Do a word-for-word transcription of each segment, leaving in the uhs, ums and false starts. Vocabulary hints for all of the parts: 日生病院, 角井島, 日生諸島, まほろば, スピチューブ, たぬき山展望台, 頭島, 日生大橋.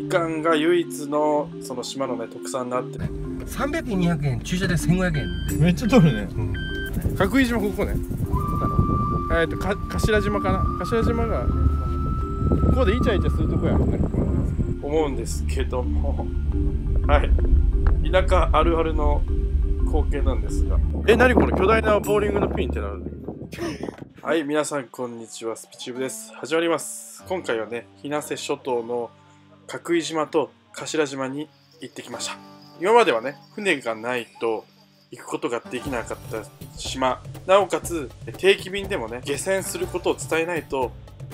みかんが唯一のその島のね特産になってね、さんびゃくえんにひゃくえん、駐車でせんごひゃくえん、めっちゃ取るね。うん、角井島ここね、えっとか頭島かな、頭島がここでイチャイチャするとこやろうね思うんですけどもはい、田舎あるあるの光景なんですが、え、何この巨大なボーリングのピンってなるんだけどはい、皆さんこんにちは、スピチューブです。始まります。今回はね、日生諸島の角井島と頭島に行ってきました。今まではね、船がないと行くことができなかった島、なおかつ定期便でもね、下船することを伝えないと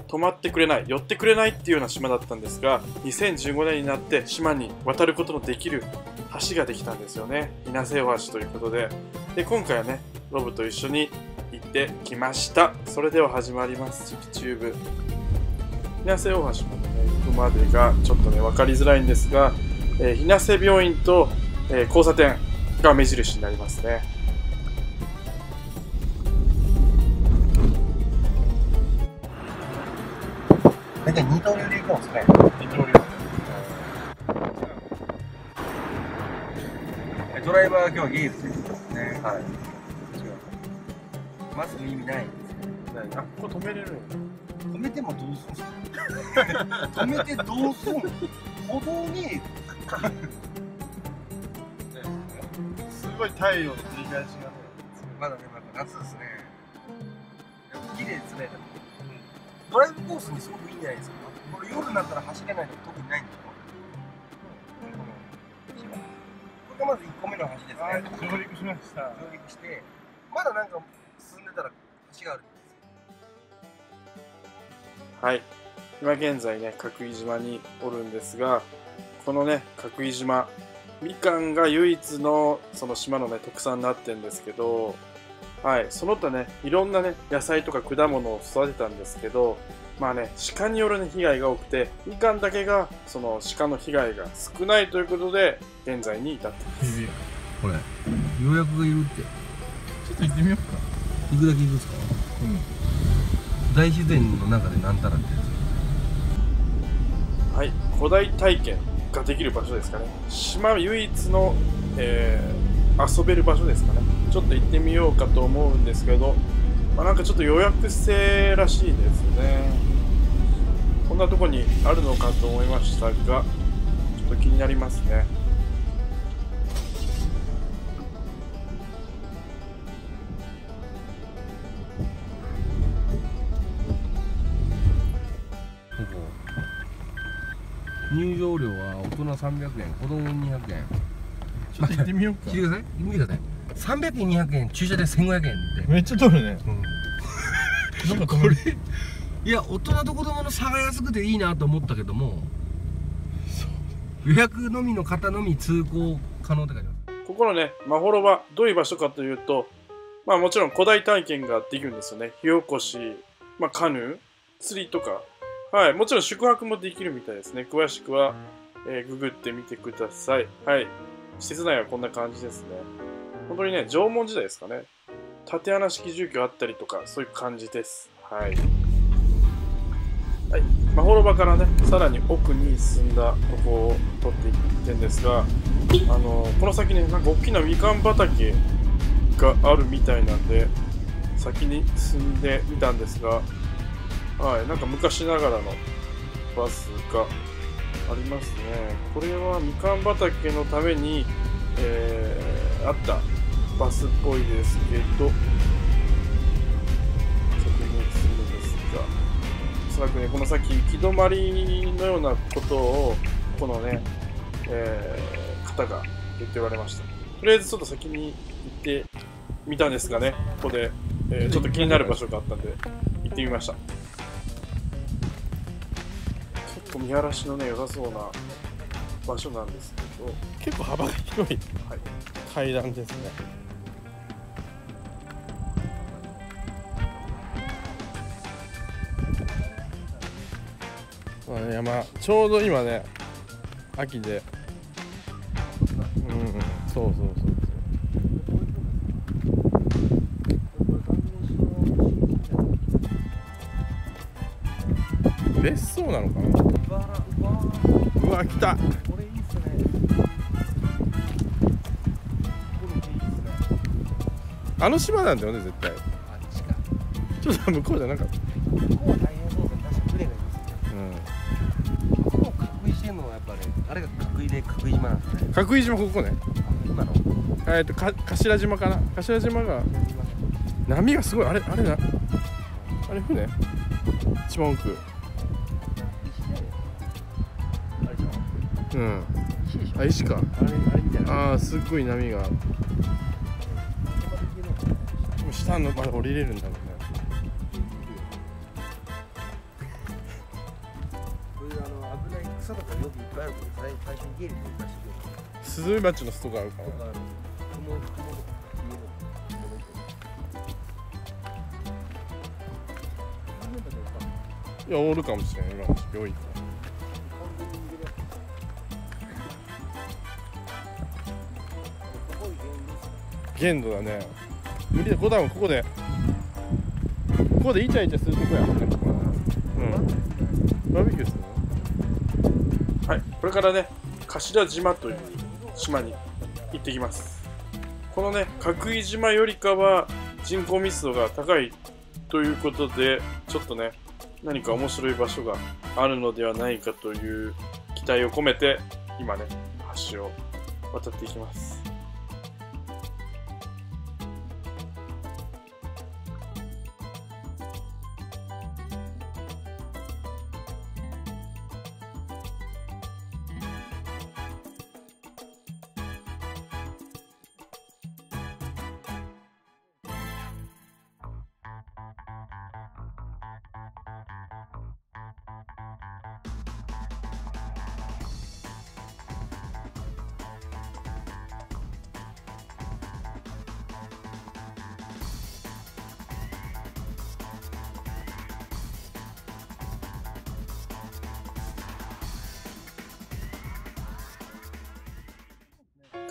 泊まってくれない、寄ってくれないっていうような島だったんですが、にせんじゅうごねんになって島に渡ることのできる橋ができたんですよね。日生大橋ということで、で今回はねロブと一緒に行ってきました。それでは始まります、スピチューブ。日生大橋までね行くまでがちょっとね分かりづらいんですが、えー、日生病院と、えー、交差点が目印になりますね。大体二刀流で行くんですね。二刀流ですね。ドライバーは今日は技術ですね。はい、マスク意味ないんですよね。あ、ここ止めれるの？止めてもどうすんの止めてどうすんの歩道にすごい太陽の照り返しがね、まだね、まだ夏ですね。やっぱ綺麗ですね。うん、ドライブコースにすごくいいんじゃないですか。これ夜になったら走れないのは特にないんですよ。うん、これがまずいっこめの橋ですね。上陸しました。上陸して、まだなんか進んでたら橋があるんですよ。はい、今現在ね、角井島におるんですが、このね、角井島、みかんが唯一のその島のね特産になってるんですけど、はい、その他ねいろんなね野菜とか果物を育てたんですけど、まあね鹿による、ね、被害が多くて、みかんだけがその鹿の被害が少ないということで現在に至ってます。これようやくがいるって。ちょっと行ってみようか。行くだけ行くんですか。うん。大自然の中でなんたらってやつ。はい、古代体験ができる場所ですかね。島唯一の、えー、遊べる場所ですかね。ちょっと行ってみようかと思うんですけど、まあ、なんかちょっと予約制らしいですね。こんなとこにあるのかと思いましたが、ちょっと気になりますね。入場料は大人さんびゃくえん、子供にひゃくえん。ちょっと行ってみようか。聞いてください。見てください。さんびゃくえん、にひゃくえん、駐車でせんごひゃくえんって。めっちゃ取るね。うん、なんかこれいや、大人と子供の差が安くていいなと思ったけども、予約のみの方のみ通行可能って書いてます。ここのねまほろば、どういう場所かというと、まあもちろん古代体験ができるんですよね。火起こし、まあ、カヌー、釣りとか、はい、もちろん宿泊もできるみたいですね。詳しくは、えー、ググってみてください。はい。施設内はこんな感じですね。本当にね、縄文時代ですかね。縦穴式住居あったりとか、そういう感じです。はい。はい。まほろばからね、さらに奥に進んだとこを取っていってんですが、あのー、この先ね、なんか大きなみかん畑があるみたいなんで、先に進んでみたんですが、はい、なんか昔ながらのバスがありますね。これはみかん畑のために、えー、あったバスっぽいですけど、先に進むんですが、おそらくねこの先行き止まりのようなことをこのね、えー、方が言っておられました。とりあえずちょっと先に行ってみたんですがね、ここで、えー、ちょっと気になる場所があったんで行ってみました。見晴らしのね良さそうな場所なんですけど、結構幅が広い、はい、階段ですね。まあね、まあ、ちょうど今ね秋で、うんうん、そうそうそう。別荘なのかな。うわ、来た。これいいっすね。あの島なんだよね、絶対。あっちか。ちょっと向こうじゃなかった。向こうは大変そうだ。確かに船がいます。うん。ここを隔離してんのはやっぱね、あれが隔離で隔離島なんですね。隔離島ここね。今の。えっとか頭島かな。頭島が波がすごい。あれあれな。あれ船？一番奥。うん、あ、石か。ああ、すっごい波が。もう下のまで降りれるんだろうね。スズメバチの巣とかあるから。いや、おるかもしれない。今病院。限度だね。無理だ。五段ここでここでイチャイチャするとこや。うん。バーベキューするの？はい。これからね、頭島という島に行ってきます。このね、角井島よりかは人口密度が高いということで、ちょっとね、何か面白い場所があるのではないかという期待を込めて、今ね、橋を渡っていきます。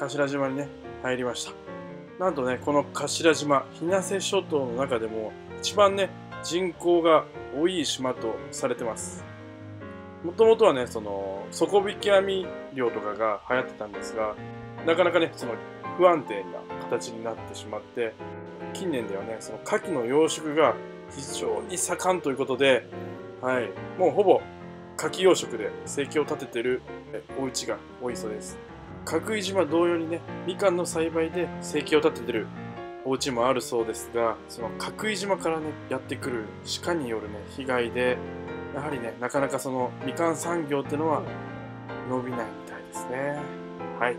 頭島にね、入りました。なんとね、この頭島、日生諸島の中でも一番ね、人口が多い島とされてます。もともとはね、その底引き網漁とかが流行ってたんですが、なかなかね、その不安定な形になってしまって、近年ではね、その牡蠣の養殖が非常に盛んということで、はい、もうほぼ牡蠣養殖で生計を立ててるお家が多いそうです。角井島同様にね、みかんの栽培で生計を立ててるお家もあるそうですが、その角井島からね、やってくる鹿によるね、被害で、やはりね、なかなかそのみかん産業ってのは伸びないみたいですね。はい。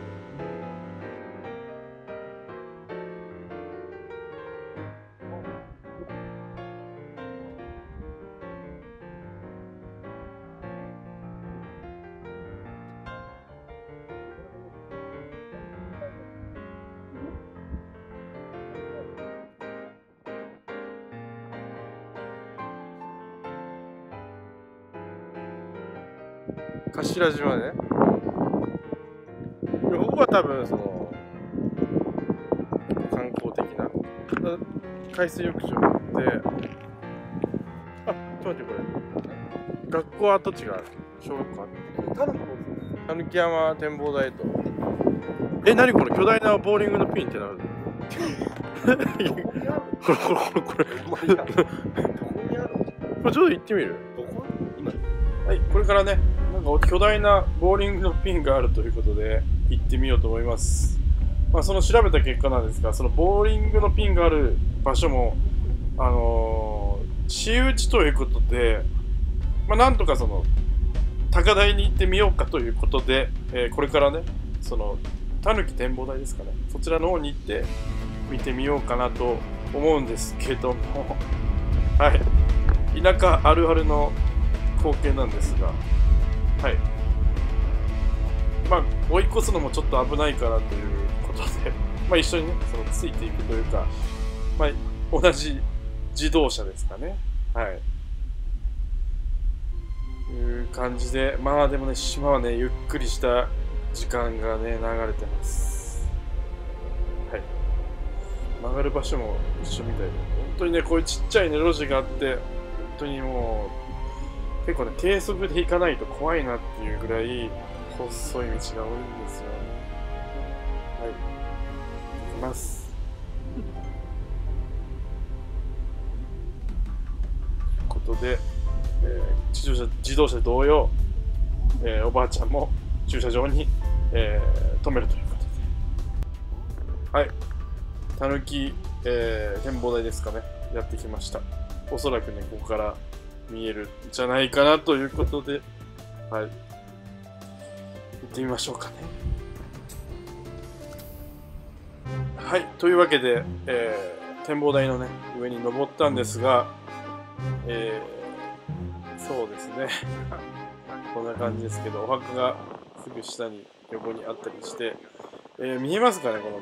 頭島ね。いや、ここは多分その観光的な海水浴場で、あ、ちょっと待って、これ学校跡地がある。小学校ある。たぬき山展望台と、え、何これ、巨大なボーリングのピンってなる。これこれこれこれ。これちょっと行ってみる。はい、これからね、巨大なボーリングのピンがあるということで行ってみようと思います。まあ、その調べた結果なんですが、そのボーリングのピンがある場所も、あのー、私有地ということで、まあ、なんとかその高台に行ってみようかということで、えー、これからね、そのたぬき展望台ですかね、そちらの方に行って見てみようかなと思うんですけどもはい、田舎あるあるの光景なんですが、はい、まあ追い越すのもちょっと危ないからということで、まあ、一緒にね、そのついていくというか、まあ、同じ自動車ですかね、はい、いう感じで、まあでもね、島はね、ゆっくりした時間がね、流れてます。はい、曲がる場所も一緒みたいで、本当にね、こういうちっちゃいね、路地があって、本当にもう結構ね、低速で行かないと怖いなっていうぐらい細い道が多いんですよね。はい、行きます。ということで、えー、自動車、自動車同様、えー、おばあちゃんも駐車場に、えー、止めるということで、はい、たぬき、えー、展望台ですかね、やってきました。おそらくね、ここから見えるんじゃないかなということで、はい、行ってみましょうかね。はい、というわけで、えー、展望台のね、上に登ったんですが、えー、そうですね、こんな感じですけど、お墓がすぐ下に、横にあったりして、えー、見えますかね、この、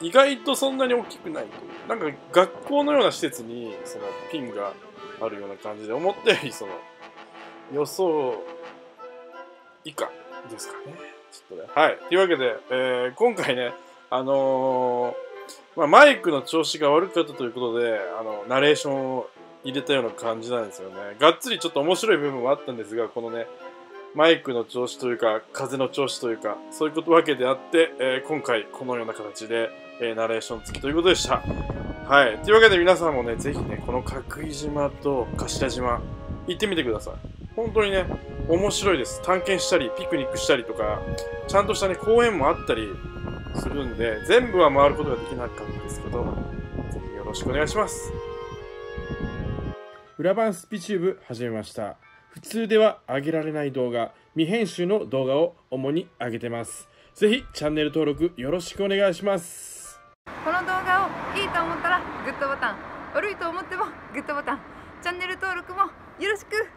意外とそんなに大きくないという。なんか学校のような施設に、そのピンがあるような感じで、思ったよりその予想以下ですかね。ちょっとね。はい。というわけで、えー、今回ね、あのーまあ、マイクの調子が悪かったということで、あの、ナレーションを入れたような感じなんですよね。がっつりちょっと面白い部分はあったんですが、このね、マイクの調子というか、風の調子というか、そういうことわけであって、えー、今回このような形で、えー、ナレーション付きということでした。はい。というわけで皆さんもね、ぜひね、この角井島と頭島、行ってみてください。本当にね、面白いです。探検したり、ピクニックしたりとか、ちゃんとしたね、公園もあったりするんで、全部は回ることができなかったですけど、ぜひよろしくお願いします。裏番スピチューブ始めました。普通では上げられない動画、未編集の動画を主に上げてます。ぜひチャンネル登録よろしくお願いします。この動画をいいと思ったらグッドボタン、悪いと思ってもグッドボタン、チャンネル登録もよろしく。